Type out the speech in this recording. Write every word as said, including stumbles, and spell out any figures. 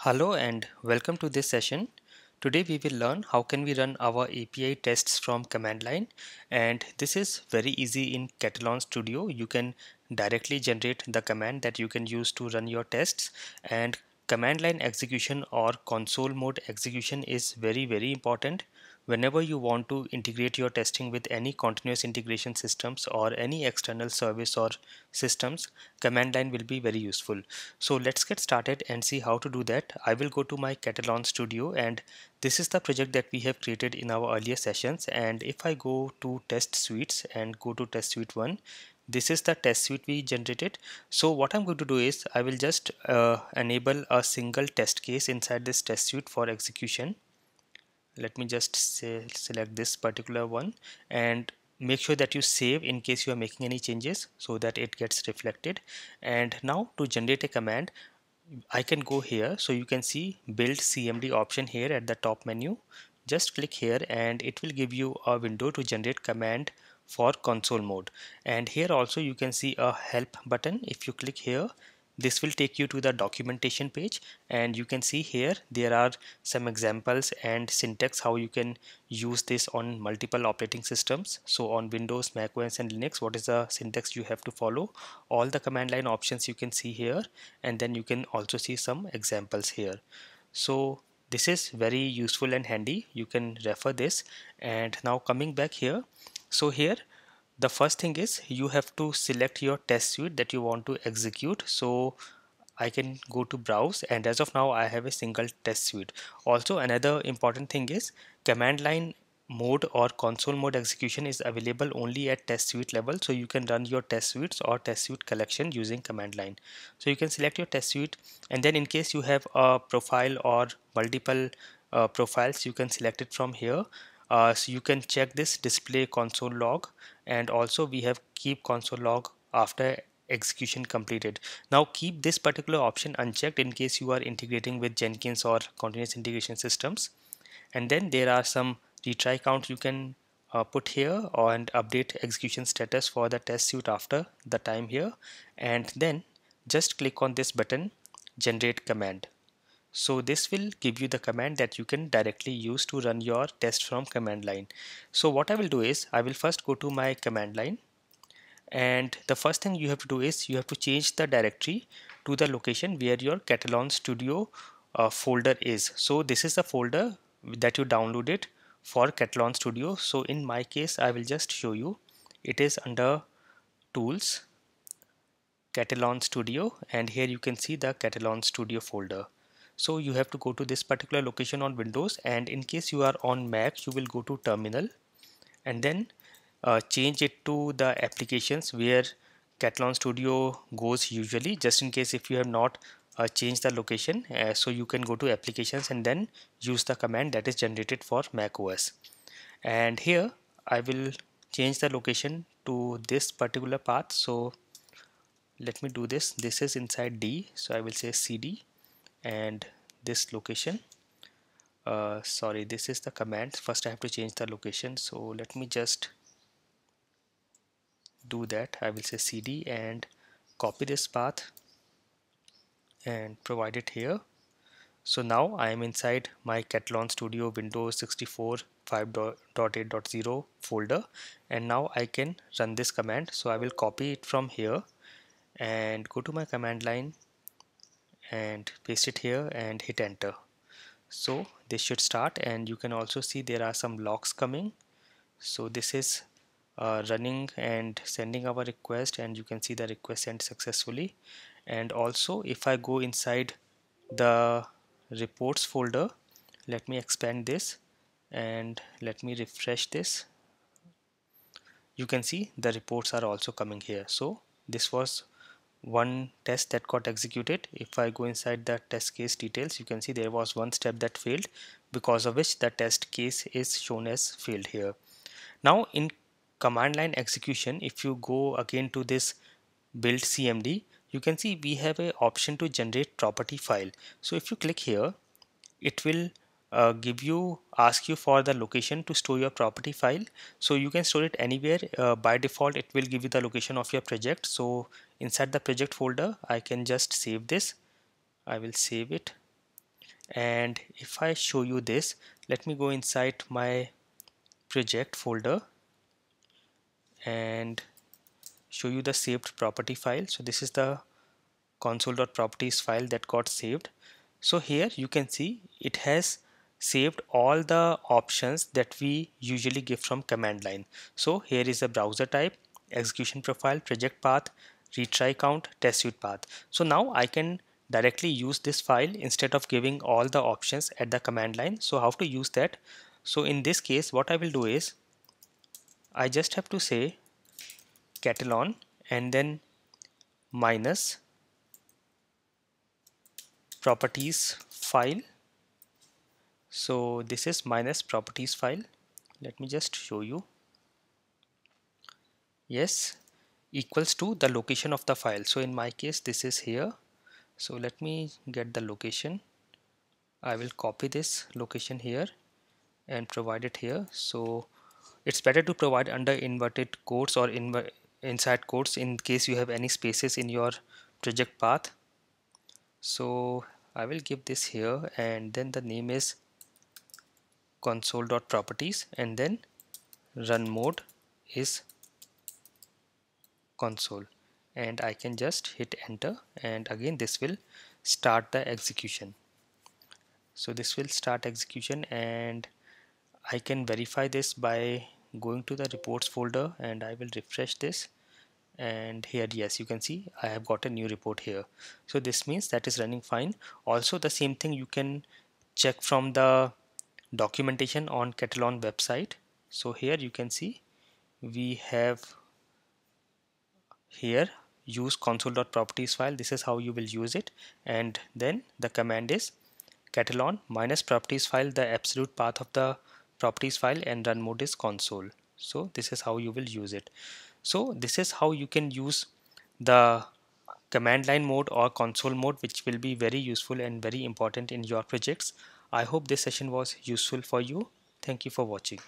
Hello and welcome to this session. Today we will learn how can we run our A P I tests from command line, and this is very easy in Katalon Studio. You can directly generate the command that you can use to run your tests, and command line execution or console mode execution is very very important. Whenever you want to integrate your testing with any continuous integration systems or any external service or systems, command line will be very useful. So let's get started and see how to do that. I will go to my Katalon Studio, and this is the project that we have created in our earlier sessions. And if I go to test suites and go to test suite one, this is the test suite we generated. So what I'm going to do is I will just uh, enable a single test case inside this test suite for execution. Let me just say, select this particular one and make sure that you save in case you are making any changes so that it gets reflected. And now to generate a command, I can go here. So you can see build C M D option here at the top menu. Just click here and it will give you a window to generate command for console mode. And here also you can see a help button. If you click here, this will take you to the documentation page, and you can see here there are some examples and syntax how you can use this on multiple operating systems. So on Windows, Mac O S and Linux, what is the syntax you have to follow, all the command line options you can see here, and then you can also see some examples here. So this is very useful and handy, you can refer this. And now coming back here, so here the first thing is you have to select your test suite that you want to execute. So I can go to browse, and as of now I have a single test suite. Also another important thing is command line mode or console mode execution is available only at test suite level. So you can run your test suites or test suite collection using command line. So you can select your test suite, and then in case you have a profile or multiple uh, profiles, you can select it from here. Uh, so you can check this display console log, and also we have keep console log after execution completed. Now keep this particular option unchecked in case you are integrating with Jenkins or continuous integration systems. And then there are some retry count you can uh, put here, and update execution status for the test suite after the time here, and then just click on this button, generate command. So this will give you the command that you can directly use to run your test from command line. So what I will do is I will first go to my command line, and the first thing you have to do is you have to change the directory to the location where your Katalon Studio uh, folder is. So this is the folder that you downloaded for Katalon Studio. So in my case I will just show you, it is under tools, Katalon Studio, and here you can see the Katalon Studio folder. So you have to go to this particular location on Windows, and in case you are on Mac, you will go to terminal and then uh, change it to the applications where Katalon Studio goes usually, just in case if you have not uh, changed the location. Uh, so you can go to applications and then use the command that is generated for Mac O S. And here I will change the location to this particular path. So let me do this. This is inside D. So I will say C D. And this location, uh, sorry, this is the command. First I have to change the location. So let me just do that. I will say C D and copy this path and provide it here. So now I am inside my Katalon Studio Windows sixty-four five dot eight dot zero folder, and now I can run this command. So I will copy it from here and go to my command line and paste it here and hit enter. So this should start, and you can also see there are some logs coming. So this is uh, running and sending our request, and you can see the request sent successfully. And also if I go inside the reports folder, let me expand this and let me refresh this. You can see the reports are also coming here. So this was one test that got executed. If I go inside the test case details, you can see there was one step that failed, because of which the test case is shown as failed here. Now in command line execution, if you go again to this build C M D, you can see we have a option to generate property file. So if you click here, it will Uh, give you ask you for the location to store your property file. So you can store it anywhere. Uh, by default it will give you the location of your project. So inside the project folder I can just save this. I will save it And if I show you this, let me go inside my project folder and show you the saved property file. So this is the console.properties file that got saved. So here you can see it has saved all the options that we usually give from command line. So here is the browser type, execution profile, project path, retry count, test suite path. So now I can directly use this file instead of giving all the options at the command line. So how to use that? So in this case, what I will do is I just have to say Katalon and then minus properties file. So this is minus properties file. Let me just show you. Yes, equals to the location of the file. So in my case, this is here. So let me get the location. I will copy this location here and provide it here. So it's better to provide under inverted quotes or inv inside quotes in case you have any spaces in your project path. So I will give this here and then the name is console.properties and then run mode is console, and I can just hit enter, and again this will start the execution. So this will start execution, and I can verify this by going to the reports folder, and I will refresh this, and here yes, you can see I have got a new report here. So this means that is running fine. Also the same thing you can check from the documentation on Katalon website. So here you can see we have here use console.properties file. This is how you will use it, and then the command is Katalon minus properties file, the absolute path of the properties file, and run mode is console. So this is how you will use it. So this is how you can use the command line mode or console mode, which will be very useful and very important in your projects. I hope this session was useful for you. Thank you for watching.